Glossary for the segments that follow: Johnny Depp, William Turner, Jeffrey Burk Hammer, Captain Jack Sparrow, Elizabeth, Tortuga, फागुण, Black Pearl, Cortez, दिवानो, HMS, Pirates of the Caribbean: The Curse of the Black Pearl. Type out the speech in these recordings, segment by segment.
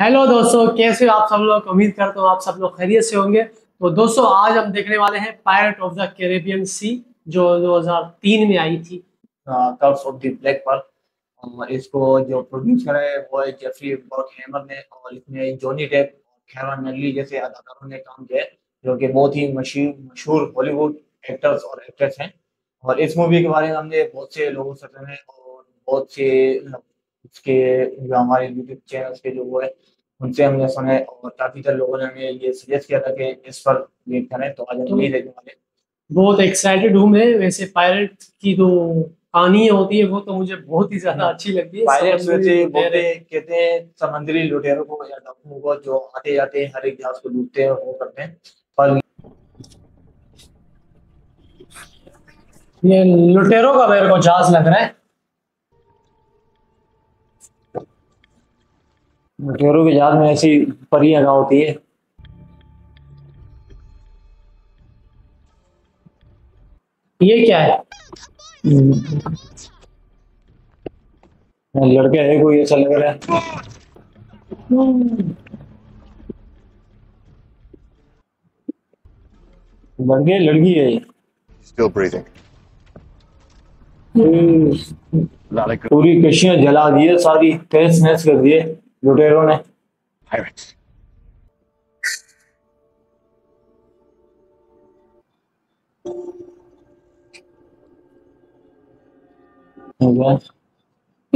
Hello दोस्तों, कैसे हो आप सब लोग। उम्मीद करता हूँ आप सब लोग खैरियत से होंगे। तो दोस्तों आज हम देखने वाले हैं pirate of the Caribbean sea, जो 2003 में आई थी। ब्लैक पर्ल, इसको जो प्रोड्यूस करा है वो है जेफरी बर्क हैमर ने, और इसमें जॉनी डेप और नली जैसे अदाकारों ने काम किया है, जो कि बहुत ही मशहूर हॉलीवुड एक्टर्स और एक्ट्रेस हैं। और इस मूवी के बारे में हमने बहुत से लोगों से सुना है और बहुत से उसके जो हमारे यूट्यूब चैनल के जो वो है उनसे हमने सुना है, और काफी सारे लोगों ने हमें ये सजेस्ट किया था कि इस पर वेट करें। तो आज हम ये देखने वाले, बहुत एक्साइटेड हूँ मैं। वैसे पायरेट की जो कहानी होती है वो तो मुझे बहुत ही ज्यादा अच्छी लगती है। पायरेट्स वैसे बोलते कहते हैं समुद्री लुटेरों को या डाकुओं को, जो आते जाते हर एक जहाज को लूटते हैं और वो करते हैं। पर ये लुटेरों का मेरे को जहाज लग रहा है, लुटेरों के जहाज में ऐसी परियां होती है। ये क्या है? लड़का है कोई, ऐसा लग रहा है। लड़के लड़की है। Still breathing. पूरी कशियां जला दिए, सारी तहस नहस कर दिए लुटेरों ने। Pirates.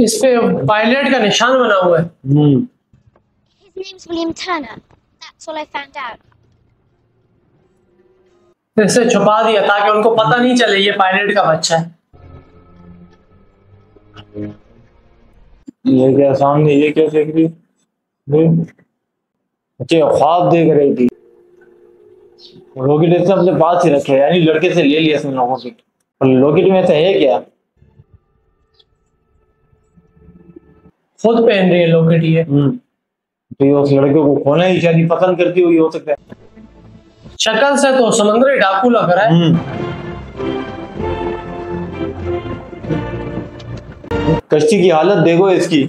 इस पे पायलट का निशान बना हुआ है। His name's William Turner. That's all I found out. इसे छुपा दिया ताकि उनको पता नहीं चले ये पायलट का बच्चा है। ये क्या सामने, ये क्या देख रही? ख्वाब देख रही थी। रॉकेट अपने पास ही रखे, यानी लड़के से ले लिया लोगों से। रॉकेट में ऐसा है क्या? खुद पहन रही है लॉकेट ये। तो ये उस लड़के को खोना ही चाहिए, पसंद करती हुई हो सकता है। शक्ल से तो समुद्री डाकू लग रहा है। कश्ती की हालत देखो इसकी।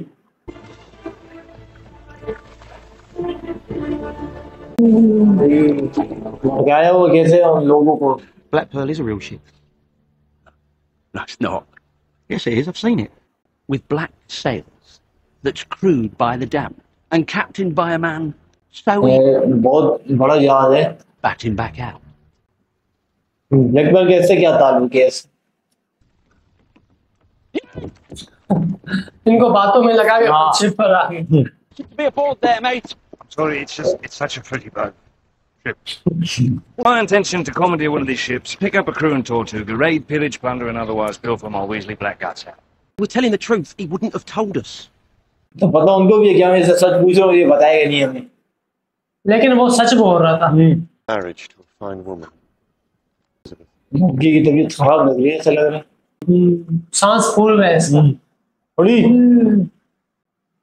लगाया वो कैसे लोगों को। Black Pearl is a real ship. No, it's not. Yes, it is. I've seen it. With black sails that's crewed by the damned and captained by a man so बहुत बड़ा जहाज है। Batting back out. Black pearl कैसे क्या ताल्लुक है? इनको बातों में लगा के शिप पर आ गए। Be aboard there, mate. I'm sorry, it's such a pretty boat. My intention to commandeer one of these ships, pick up a crew and Tortuga, raid, pillage, plunder, and otherwise pilfer my Weasley black guts out. We're telling the truth. He wouldn't have told us. तो पता उनको भी क्या, मैं इससे सच पूछ रहा हूँ, ये बताएगा नहीं हमें। लेकिन वो सच बोल रहा था। Marriage to a fine woman. की तबीयत खराब लग रही है, ऐसा लग रहा है। सांस फूल रहा है इसका। बड़ी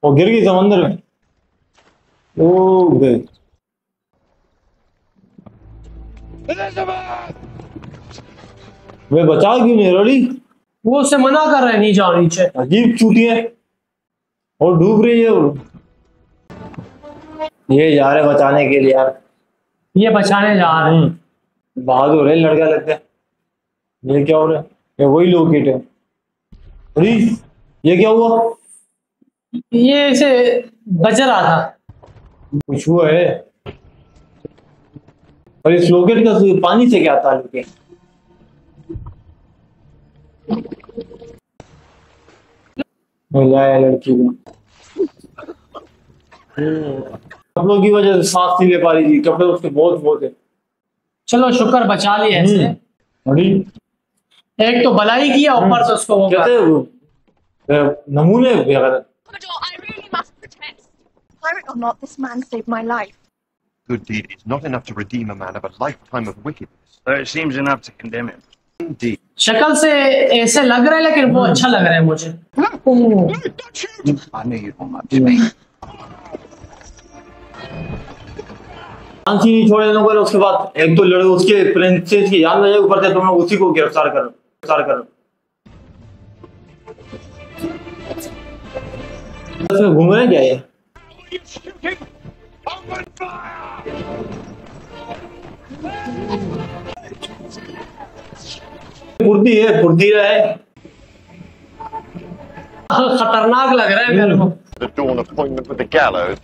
वो गिर गई समंदर में। ओह वे बचा क्यों नहीं रही? वो उसे मना कर रहे नहीं जा नीचे। अजीब चूती है और डूब रही है और ये जा रहे बचाने के लिए। यार ये बचाने जा रहे हैं, बहादुर है लड़का लगता है। ये क्या हो रहा है? ये वही लॉकेट है। अरे ये क्या हुआ? ये इसे बच रहा था, कुछ हुआ है। और इस लॉकेट का पानी से क्या ताल्लुक है? लड़की को कपड़ों की वजह से सांस नहीं ले पा रही थी, कपड़े उसके बहुत है। चलो शुक्र बचा लिया इसने। एक तो भलाई किया, ऊपर से उसको वो कहते हैं नमूने बेगैरत। Good deed is not enough to redeem a man of a lifetime of wickedness. It seems enough to condemn him. Indeed. शक्ल से ऐसे लग रहा है लेकिन वो अच्छा लग रहा है मुझे। नहीं छोड़े पर उसके बाद एक तो लड़के उसके प्रिंसेस की जान जाए, ऊपर से तुम लोग उसी को गिरफ्तार कर घूम रहे क्या? Keep open fire! गुर्दी है खतरनाक लग रहा है मेरे को। The dawn appointment with the gallows.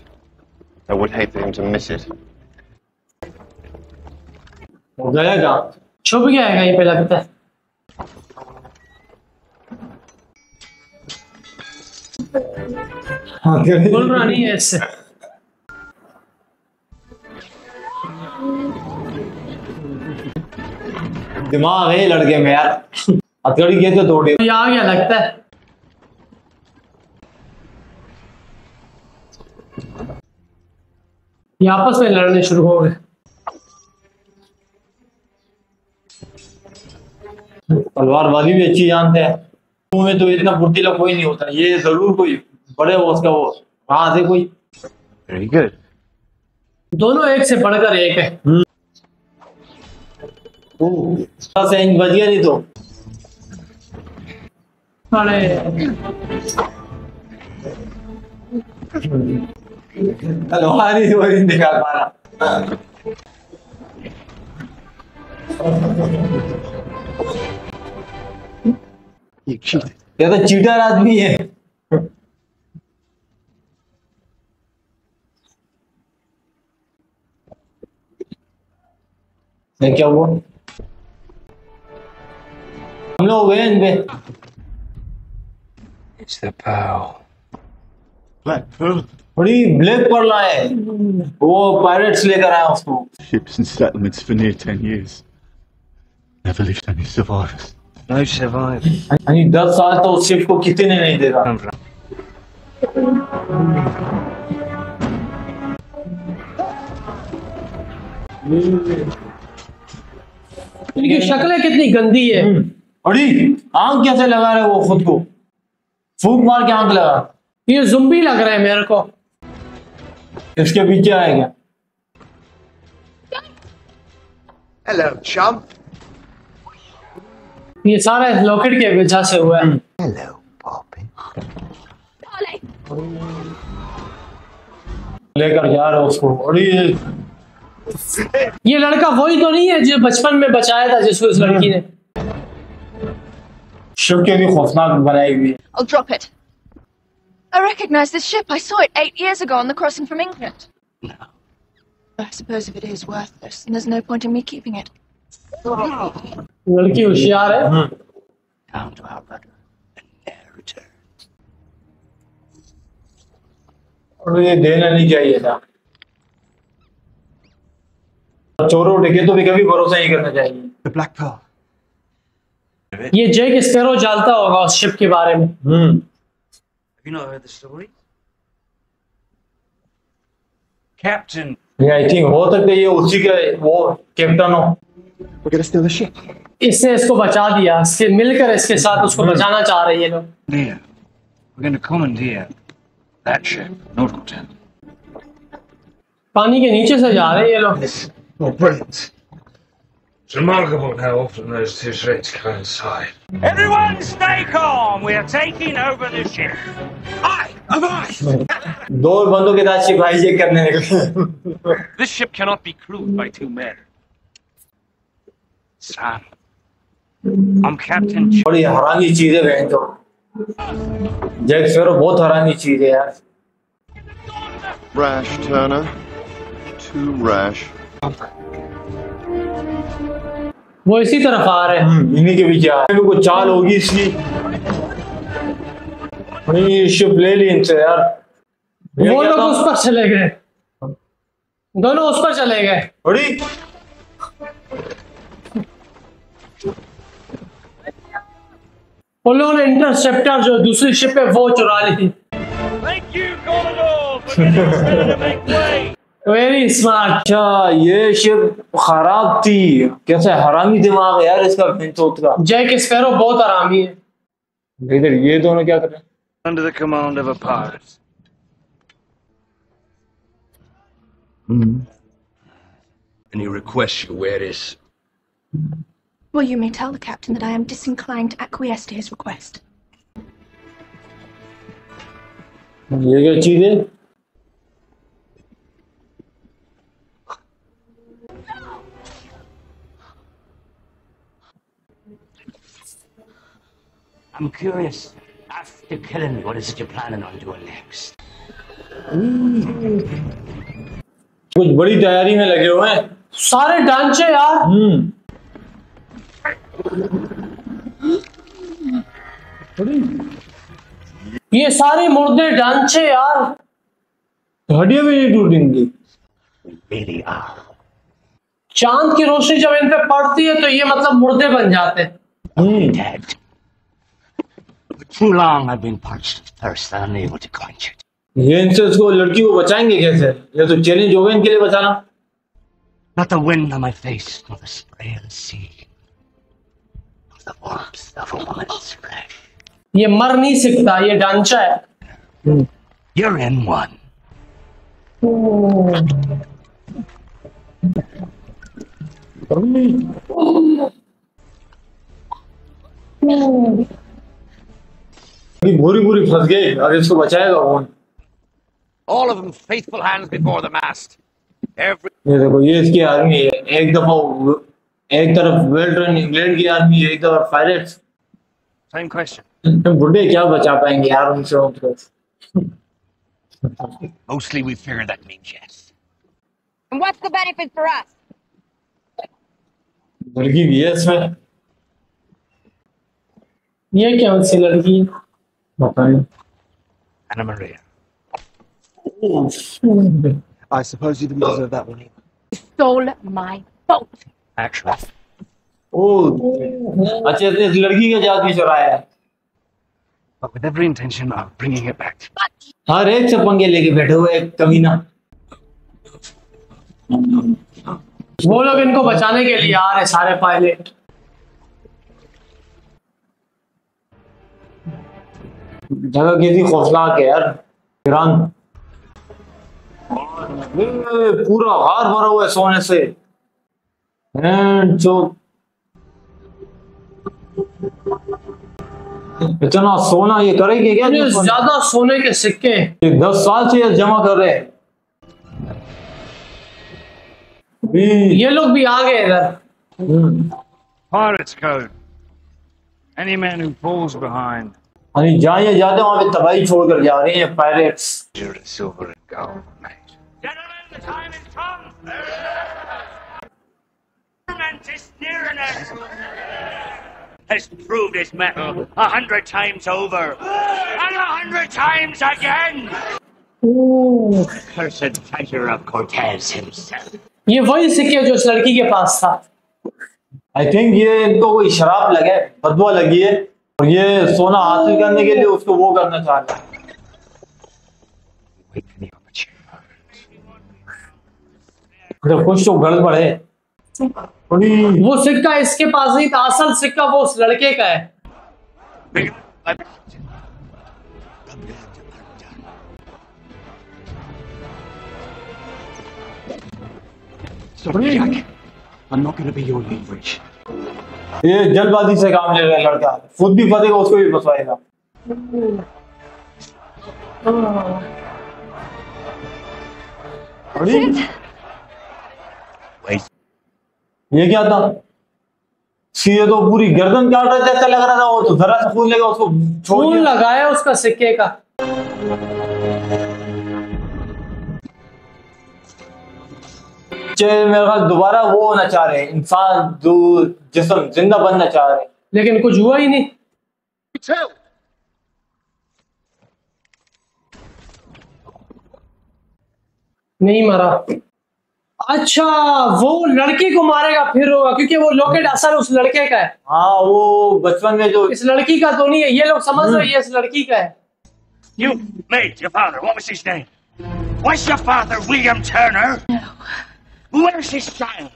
I would hate for him to miss it. हो गया क्या? छुप गया है कहीं पे लगता है। बोल रहा नहीं है इससे। दिमाग है लड़के में यार। हथकड़ी के तो थोड़ी आ गया लगता है। आपस में लड़ने शुरू हो गए। तलवारबाजी भी अच्छी जानते हैं। में तो इतना फुर्तीला कोई नहीं होता, ये जरूर कोई बड़े बॉस का वो राज है कोई। Very good. दोनों एक से बढ़कर एक है। इंच बच गया नहीं तो। अरे तलवारी वो नहीं निकाल पा रहा, तो चीटर आदमी है। क्या हुआ? हम लोग गए इनपे। Black Pearl. बड़ी ब्लैक पर्ल है वो, पायरेट्स लेकर आया उसको। Ships and settlements for near 10 years. Never lived any survivors. No survivors. यानी 10 साल तो उस शिप को किसी ने नहीं देखा। इनकी शक्लें कितनी गंदी है। बड़ी आंख कैसे लगा रहे वो खुद को, फूंक मार के आंख लगा। ये ज़ुम्बी लग रहा है मेरे को। इसके पीछे आएगा। हेलो शाम। ये सारा इस लॉकेट के वजह से हुआ है। Hello Poppy. लेकर जा रहा उसको। अरे ये लड़का वही तो नहीं है जो बचपन में बचाया था, जिसको इस लड़की ने शिप के भी खौफनाक बनाई हुई है। I recognize this ship. I saw it 8 years ago on the crossing from England. No. I suppose if it is worthless, then there's no point in me keeping it. लड़की होशियार है। Down to our brother and their return. और ये देना नहीं चाहिए था। चोरों उठेंगे तो भी कभी भरोसा नहीं करना चाहिए। The Black Pearl. ये जैक स्पैरो जानता होगा उस शिप के बारे में। Have you not heard the story? Captain. Yeah, I think हो सकता है ये उसी का वो कैप्टन हो। We're gonna steal the ship. इसने इसको बचा दिया, इसके मिलकर इसके साथ उसको बचाना चाह रही है लोग। Yeah, we're gonna commandeer that ship, not Captain. पानी के नीचे से जा रहे हैं ये लोग। Oh, brilliant. It's remarkable how often those two threats coincide. Everyone stay calm. We are taking over the ship. Aye, aye. दो बंदों के साथ शिप हाईजेक करने निकले। This ship cannot be crewed by two men. Sam, I'm Captain. बड़ी हरानी चीजें गए तो। जैक स्पैरो बहुत हरानी चीज है यार। Rash Turner, too rash. वो इसी तरफ आ रहे हैं, इन्हीं के पीछे आ रहे। कुछ चाल होगी इसकी। नहीं शिप ले ली इनसे यार। वो लोग उस पर चले गए, दोनों उस पर चले गए। थोड़ी उन लोगों ने इंटरसेप्टर जो दूसरी शिप है वो चुरा ली थी। Very smart. अच्छा ये शिप खराब थी, कैसे हरामी दिमाग है यार इसका का। जैक स्पैरो बहुत हरामी है। इधर ये दोनों क्या कर रहे हैं? Under the command of a pirate. And he requests you wear this. Well, you may tell the captain that I am disinclined to acquiesce to his request. ये क्या चीज है? I'm curious, after killing me, what is it you're planning on doing next? कुछ बड़ी तैयारी में लगे हुए हैं सारे डांचे यार। ये सारे मुर्दे डांचे यार, हड्डियां भी नहीं टूटेंगी। चांद की रोशनी जब इन पे पड़ती है तो ये मतलब मुर्दे बन जाते हैं। ये इनसे उसको लड़की को बचाएंगे कैसे? ये तो चैलेंज होगा इनके लिए बचाना। Not the wind on my face, nor the spray of the sea, nor the warmth of a woman's flesh. ये मर नहीं सकता, ये डांचा है। You're in one. बुरी बुरी फंस गई और इसको बचाएगा कौन? All of them faithful hands before the mast. ये देखो, ये इसकी आर्मी है। एक दफा एक तरफ वेल्टन इंग्लैंड की आर्मी, एक तरफ पायरेट्स। सेम क्वेश्चन, तुम बुड्ढे क्या बचा पाएंगे यार उनसे? Mostly we figure that means yes. And what's the benefit for us? लड़की भी है इसमें। ये क्या होती है लड़की? पता नहीं। Anna Maria. I suppose you didn't deserve that one either. You stole my boat. Actually. Oh. अच्छा, इस लड़की के जात भी चुराया है। But with every intention of bringing it back. हर एक से पंगे लेके बैठे हुए एक कमीना। वो लोग इनको बचाने के लिए आ रहे सारे पायलट। जगह कितनी खौफनाक है यार, वीरान। पूरा हार भरा हुआ है सोने से। जो इतना सोना ये करेंगे क्या? ज्यादा सोने के सिक्के 10 साल से ये जमा कर रहे हैं। ये लोग भी आ गए इधर। Any man who falls behind. अरे जहाँ ये जाते वहाँ पे तबाही छोड़कर जा रहे हैं pirates. Has proved his mettle 100 times over and 100 times again. Ooh, cursed treasure of Cortez himself. ये वही सिक्के जो उस लड़की के पास था। I think ये इनको कोई शराब लगे, बदबू लगी है और ये सोना हासिल करने के लिए उसको वो करना चाहता है। कुछ तो गड़बड़ है। वो सिक्का इसके पास नहीं था, असल सिक्का वो उस लड़के का है। ये जल्दबाजी से काम ले रहा है लड़का, खुद भी फंसेगा उसको भी फंसाएगा। ये क्या था? सीधे तो पूरी गर्दन काट रहा जैसा लग रहा था। वो तो जरा सा खून लगा उसको, खून लगाया उसका सिक्के का। मेरे पास दोबारा वो होना चाह रहे इंसान, जो जिसम जिंदा बनना चाह रहे, लेकिन कुछ हुआ ही नहीं। नहीं मारा। अच्छा, वो लड़की को मारेगा फिर होगा, क्योंकि वो लॉकेट असर उस लड़के का है। हाँ, वो बचपन में जो, इस लड़की का तो नहीं है। ये लोग समझ रहे हैं इस लड़की का है। You made your father. What was his name? Was your father William Turner? No. Where's his child?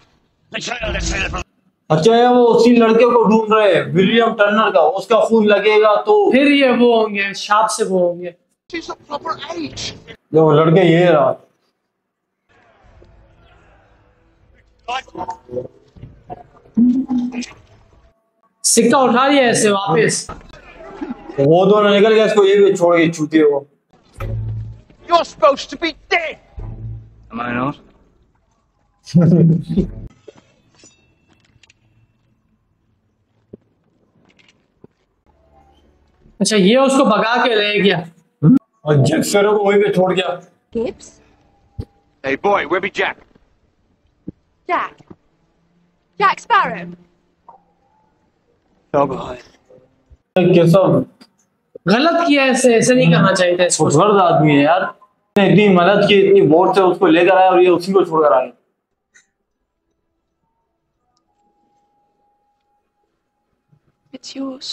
The child is still. अच्छा, ये वो उसी लड़के को ढूंढ रहे हैं विलियम टर्नर का। उसका खून लगेगा तो फिर ये वो होंगे, शाप से वो होंगे। जो लड़के ये रहा। सिक्का उठा लिया ऐसे वापस। वो दोनों निकल गया, इसको ये भी छोड़ के छूते हो। You're supposed to be dead. Am I not? अच्छा ये उसको भगा के ले गया और जैक स्पैरो को वहीं पे छोड़ गया। Gibbs? Hey boy, where be Jack? Jack? Jack Sparrow? कसम गलत किया, ऐसे ऐसे नहीं करना चाहिए था। इसको गर्द आदमी है यार, इतनी मदद की, इतनी बोर्ड से उसको लेकर आया और ये उसी को छोड़कर आ गया। It's yours.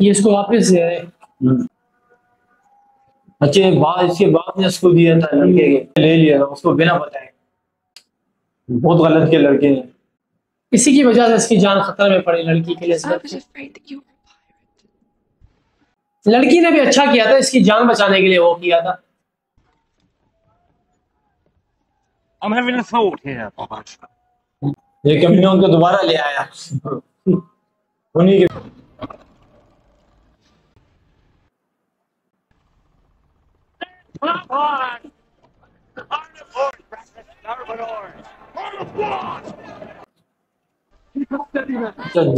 ये इसको वापस दे रहे। अच्छे बाद इसके बाद ने इसको दिया था, लड़के के ले लिया था उसको बिना बताए। बहुत गलत के लड़के ने, इसी की वजह से इसकी जान खतरे में पड़ी लड़की के लिए। लड़की ने भी अच्छा किया था, इसकी जान बचाने के लिए वो किया था। I'm having a thought here, ये कमीने उनको दोबारा ले आया उन्हीं के।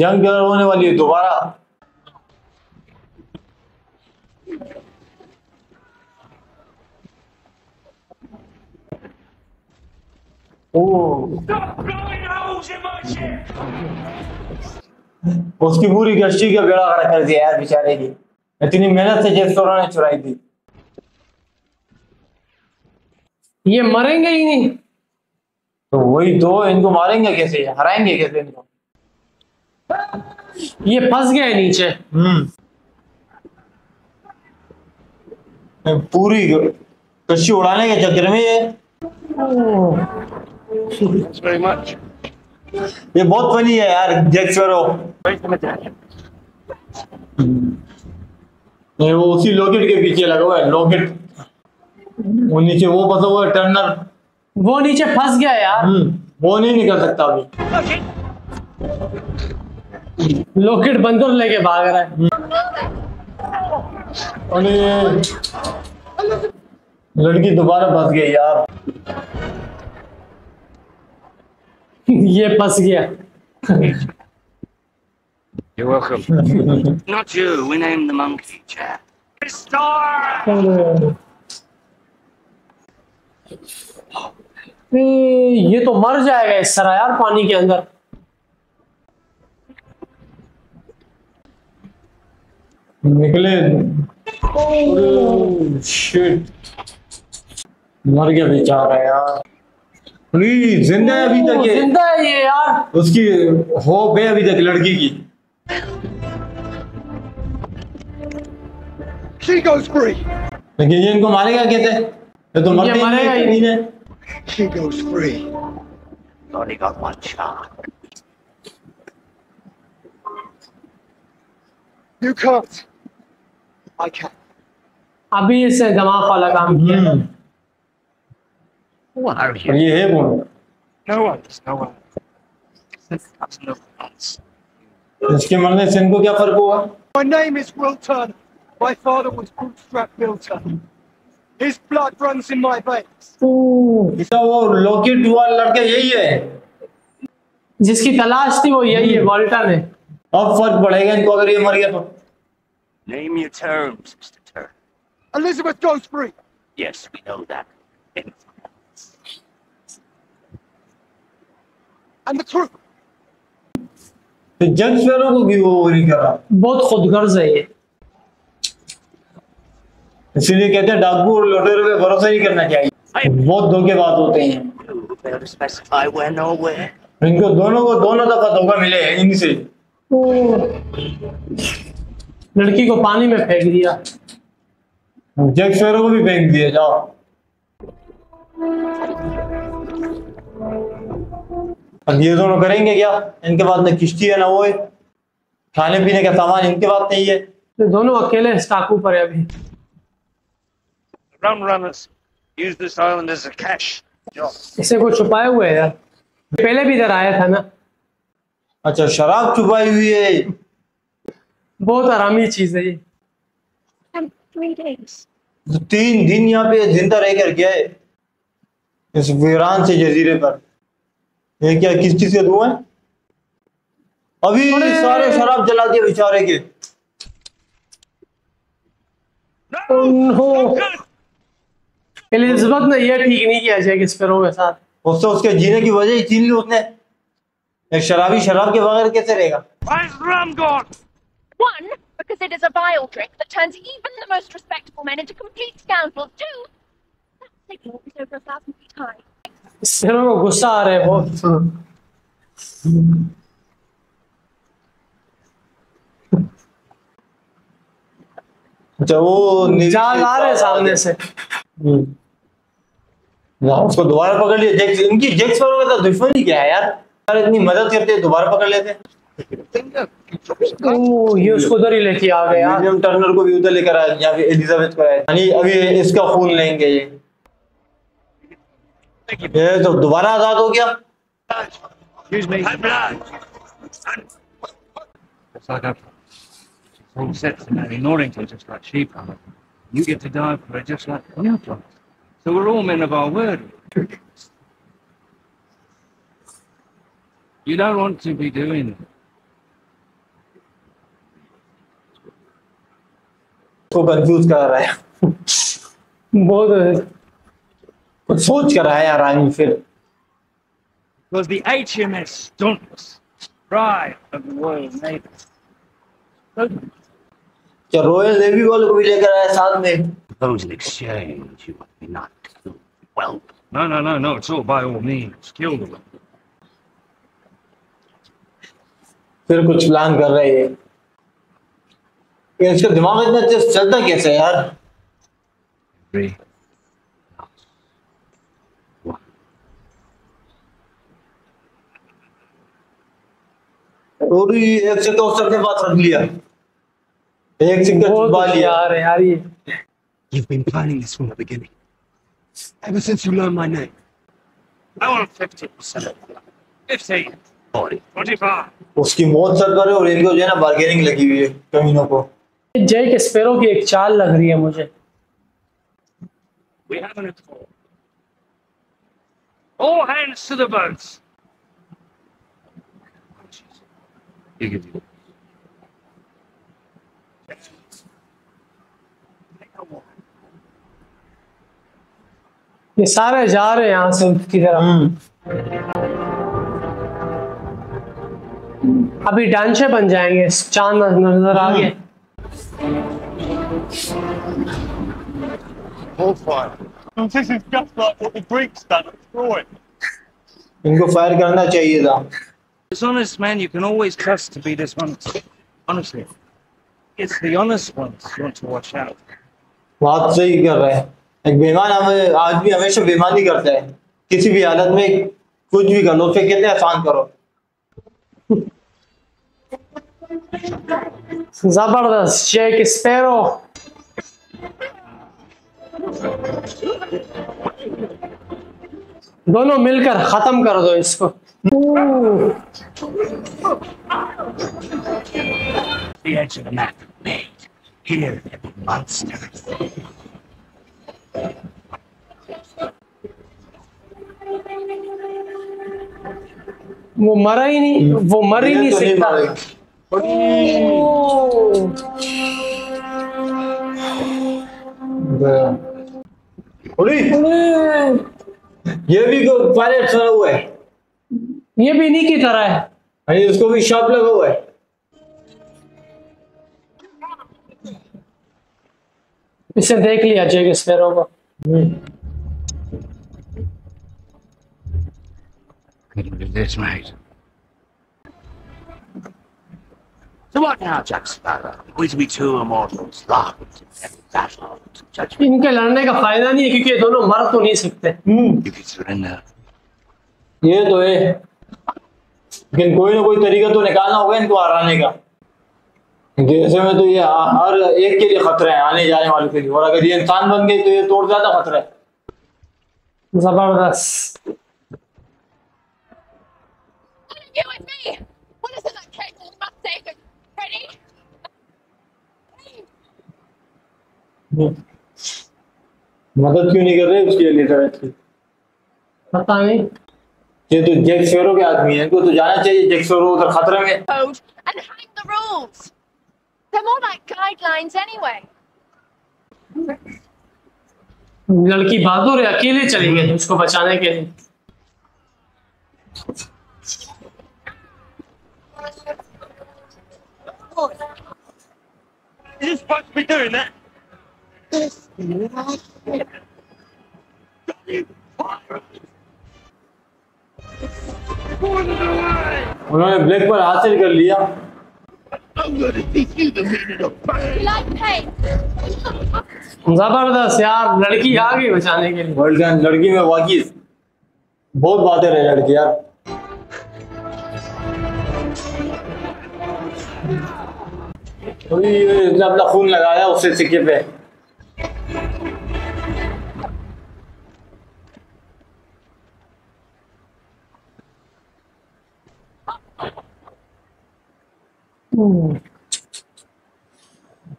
जंग होने वाली है दोबारा। उसकी पूरी गश्ती का बेड़ा खड़ा कर दिया यार बेचारे की, इतनी मेहनत से जैक स्पैरो ने चुराई थी। ये मरेंगे ही नहीं तो वही दो इनको मारेंगे कैसे, हराएंगे कैसे इनको? ये फंस गए नीचे। पूरी कश्ती उड़ाने के चक्कर में ये ये बहुत फनी है यार जैक स्पैरो। वो उसी लॉकेट के पीछे लगा हुआ है, लॉकेट वो नीचे वो फंसा हुआ है। टर्नर वो नीचे फंस गया यार, वो नहीं निकल सकता अभी। लॉकेट बंदर लेके भाग रहा है। लड़की दोबारा फंस गई यार। ये फंस गया। You're welcome. Not you. We named the monkey chap. ये तो मर जाएगा इस तरह यार पानी के अंदर। निकले। Oh shit. मर गया बेचारा यार। प्लीज जिंदा है अभी तक, जिंदा है ये यार। उसकी होप है अभी तक लड़की की। लेकिन ये इनको मारेगा कैसे? ये तो मरेगा ही नहीं है। She goes free. Only got one shot. You can't. I can. अभी इससे दिमाग वाला काम किया। ये है वो इसके मरने से इनको क्या फर्क हुआ? My name is Will Turner. My father was bootstrap builder. His blood runs in my veins. इसका वो लॉकेट हुआ लड़का यही है जिसकी तलाश थी, वो यही है वॉल्टर ने। अब फर्क पड़ेगा इनको अगर ये मर गया तो। Name your terms, Mr. Turner. Elizabeth goes free. Yes, we know that. And the truth. Jack Sparrow को भी वो नहीं कर रहा, बहुत खुदगर्ज है ये। इसीलिए कहते हैं डाकू और लुटेरों पे भरोसा नहीं करना चाहिए, बहुत धोखेबाज होते हैं। इनको दोनों को दोनों दफा धोखा मिले इन्हीं से। लड़की को पानी में फेंक दिया, जैक स्पैरो को भी फेंक दिया। जाओ अब ये दोनों करेंगे क्या? इनके पास ना किश्ती है ना वो है, खाने पीने का सामान इनके पास नहीं है। तो दोनों अकेले स्टाकू पर है अभी। इसे कुछ छुपाए हुए है यार, पहले भी इधर आया था ना। अच्छा शराब छुपाई हुई है, बहुत आरामी चीज है ये। 3 दिन यहाँ पे जिंदा रहकर गया है इस वीरान से जजीरे पर। ये क्या किस चीज का धुआं है? अभी सारे शराब जला दिए बेचारे के। एलिजाबेथ ने यह ठीक नहीं किया जैक स्पैरो के साथ, उससे उसके जीने की वजह ही छीन ली उसने। एक शराबी शराब के बगैर कैसे रहेगा? स्पैरो को गुस्सा आ रहा है बहुत। जब वो निजात आ रहे सामने से, उसको दोबारा पकड़ लिया। जैक इनकी जैक स्पैरो का दुश्मन ही क्या है यार, इतनी मदद करते हैं दोबारा पकड़ लेते हैं। ओह ये उसको उधर ही लेके आ गया। विलियम टर्नर को भी उधर लेकर आया जहाँ पे एलिजाबेथ को आया। अभी इसका खून लेंगे ये तो दोबारा आजाद हो गया। All sets and ignorant are just like sheep, Hammer. You get to die for it just like we are. So we're all men of our word. You don't want to be doing that. तो confused कर रहा है, बहुत कुछ सोच कर रहा है यार आदमी फिर। Because the HMS stunts pride of the world's neighbours. Royal navy वालों को भी लेकर आया साथ में। Those in exchange, you must be not killed. Well, no. It's all by all means, kill them. फिर कुछ प्लान कर रहे हैं। ये इसका दिमाग इतना तेज चलता कैसे यार? 3, 1. और ये एक से तो सबके पास रख लिया। एक सिक्का छुपा लिया यार ये। You've been planning this from the beginning. Ever since you learned my name. I want 50%. 15. 40. 25. उसकी मौत सर पर है और इनको जो है ना बार्गेनिंग लगी हुई है कमीनों को। जैक स्पैरो की एक चाल लग रही है मुझे। We have an accord. All hands to the boats. You can do it. ये सारे जा रहे हैं यहाँ से उसकी तरफ। अभी डांसे बन जाएंगे, चांद नजर आ गए। इनको फायर करना चाहिए था। Dishonest man, you can always trust to be dishonest. Honestly, it's the honest ones you want to watch out. बात सही कर रहा है। एक बेईमान आदमी हमेशा बेईमानी करता है, किसी भी हालत में कुछ भी कर लो, फिर कहते हैं आसान करो। जबरदस्त जैक स्पैरो। दोनों मिलकर खत्म कर दो इसको। वो मरा ही नहीं, वो मर ही नहीं सकता। ये भी पायरेट चढ़ा हुआ है, ये भी इन्हीं की तरह है। अरे उसको भी शॉप लगा हुआ है। इसे देख लिया जैक स्पैरो को। इनके लड़ने का फायदा नहीं है क्योंकि ये दोनों मर तो नहीं सकते। ये तो है, लेकिन कोई ना कोई तरीका तो निकालना होगा इनको हराने का। जैसे में तो ये हर एक के लिए खतरा है, आने जाने वालों के लिए, और अगर ये इंसान बन गए तो ये तोड़ ज्यादा खतरा है। जबरदस्त। मदद क्यों नहीं कर रहे उसके लिए? पता नहीं ये तो जैक स्पैरो के आदमी हैं, तो जाना चाहिए। जैक स्पैरो उधर खतरे में। And hang the rules. They're more like guidelines anyway. लड़की बहादुर है, अकेले चली गई उसको बचाने के लिए। This is what we doing, eh? This उन्होंने ब्रेक पर हासिल कर लिया। जबरदस्त यार, लड़की आ गई बचाने के लिए। वर्ल्ड लड़की में वाकई बहुत बातें रहे लड़की यार। इतना अपना खून लगाया उससे सिक्के पे।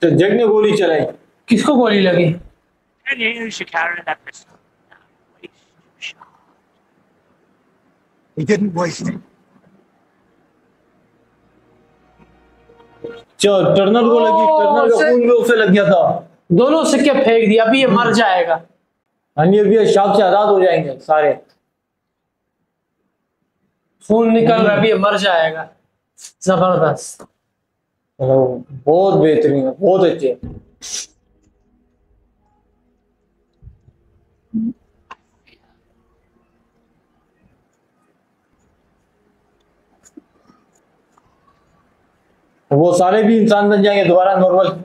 तो जग ने गोली चलाई। किसको गोली लगी? टर्नर को लगी, टर्नर का खून भी उसे लग गया था। दोनों सिक्के फेंक दिया। अभी ये मर जाएगा, ये भी शाप से आजाद हो जाएंगे सारे। खून निकल रहा, अभी ये मर जाएगा। जबरदस्त, बहुत बेहतरीन है, बहुत अच्छे। वो सारे भी इंसान बन जाएंगे दोबारा नॉर्मल।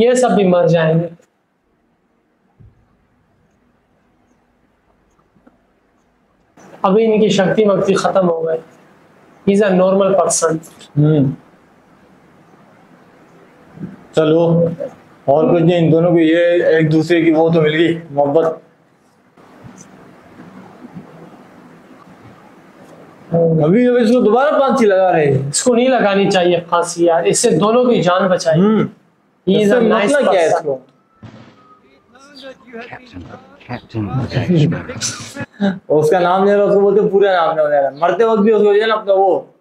ये सब भी मर जाएंगे। अभी इनकी शक्ति वक्ति खत्म हो गई। Is a normal person. चलो और कुछ नहीं, इन दोनों को ये एक दूसरे की वो तो मिल गई मोहब्बत। अभी जब इसको दोबारा फांसी लगा रहे हैं। इसको नहीं लगानी चाहिए फांसी यार, इससे दोनों की जान बचाई। मतलब क्या है इसको? उसका नाम ले रहा, उसको बोलते पूरा नाम ले रहा। मरते वक्त भी उसको ना अपना वो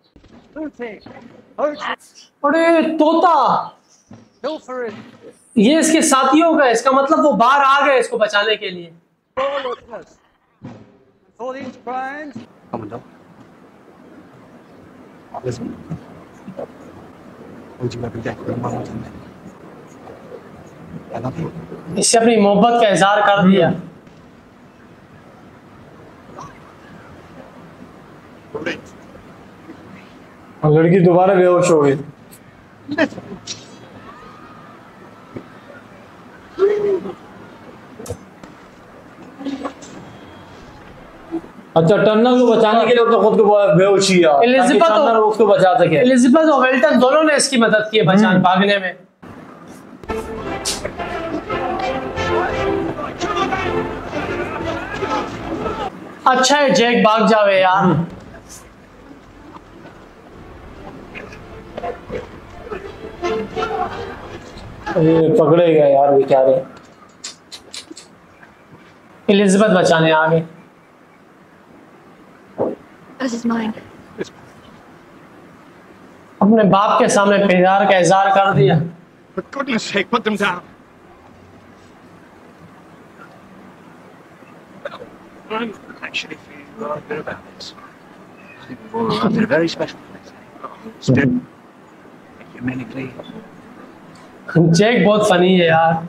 अरे तोता। ये इसके साथियों का, इसका मतलब वो बाहर आ गए इसको बचाने के लिए। इससे अपनी मोहब्बत का इजहार कर दिया। लड़की दोबारा बेहोश हो गई। अच्छा, टर्नर को बचाने के लिए तो खुद को बेहोश किया। एलिजाबेथ उसको बचा सके। एलिजाबेथ और वेल्टन दोनों ने इसकी मदद की बचाने भागने में। अच्छा है जैक भाग जावे यार। पकड़े गए यार बेचारे। एलिजाबेथ बचाने आ गए। अपने बाप के सामने प्यार का इजहार कर दिया। Actually, feel a bit about this. They're very special things. Humanity. Jack बहुत funny है यार।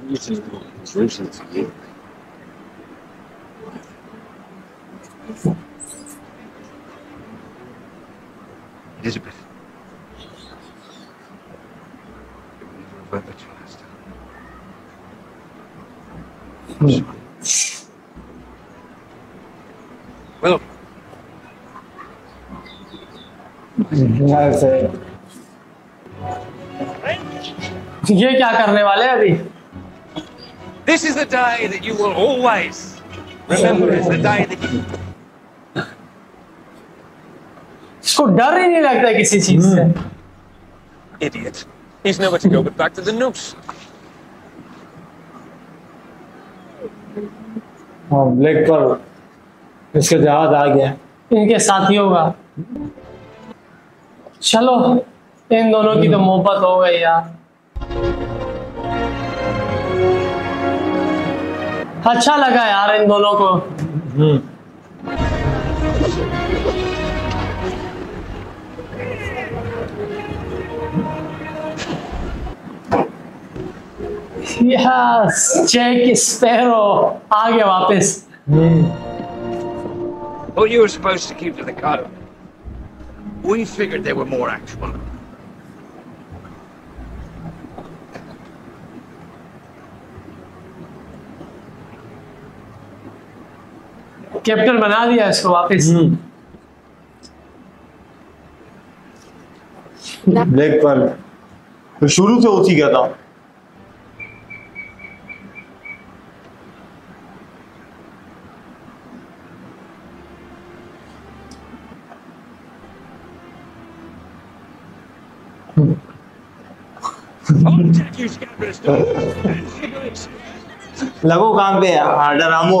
Elizabeth. Well, ये क्या करने वाले हैं अभी? This is the day that you will always remember. It's the day that you. इसको डर ही नहीं लगता किसी चीज से। Idiot. He's nowhere to go but back to the noose. और ब्लैक पर इसके जहाज आ गया इनके साथियों का। चलो इन दोनों की तो मोहब्बत हो गई यार। अच्छा लगा यार इन दोनों को। यस जैक स्पैरो आ गया वापस। Well, you were supposed to keep to the cargo. We figured there were more actual. Captain बना दिया इसको वापस। ब्लैक पर्ल शुरू से उसी गया था। लगो काम पे आर्डर आमो।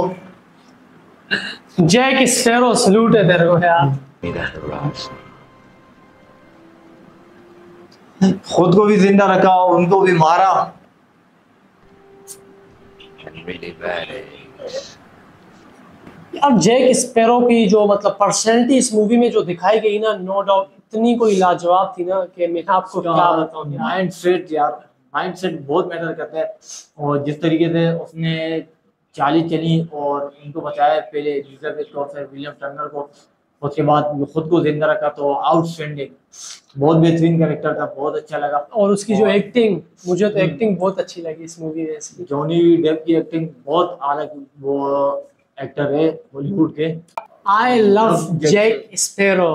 जैक स्पैरो सल्यूट है तेरे को यार। खुद को भी जिंदा रखा उनको भी मारा। अब जैक स्पैरो की जो मतलब पर्सनैलिटी इस मूवी में जो दिखाई गई ना, नो डाउट इतनी कोई लाजवाब थी ना कि मैं आपको क्या बताऊं। माइंडसेट यार, माइंडसेट बहुत मैटर करता है। और जिस तरीके से उसने चाली चली और इनको बचाया पहले एलिजाबेथ को, फिर विलियम टर्नर को, उसके बाद खुद को जिंदा रखा, तो आउटस्टैंडिंग बहुत बेहतरीन कैरेक्टर था, बहुत अच्छा लगा। और उसकी जो एक्टिंग, मुझे तो एक्टिंग बहुत अच्छी लगी इस मूवी में। जॉनी डेप की एक्टिंग बहुत अलग, वो एक्टर है हॉलीवुड के। I love Jack sparrow.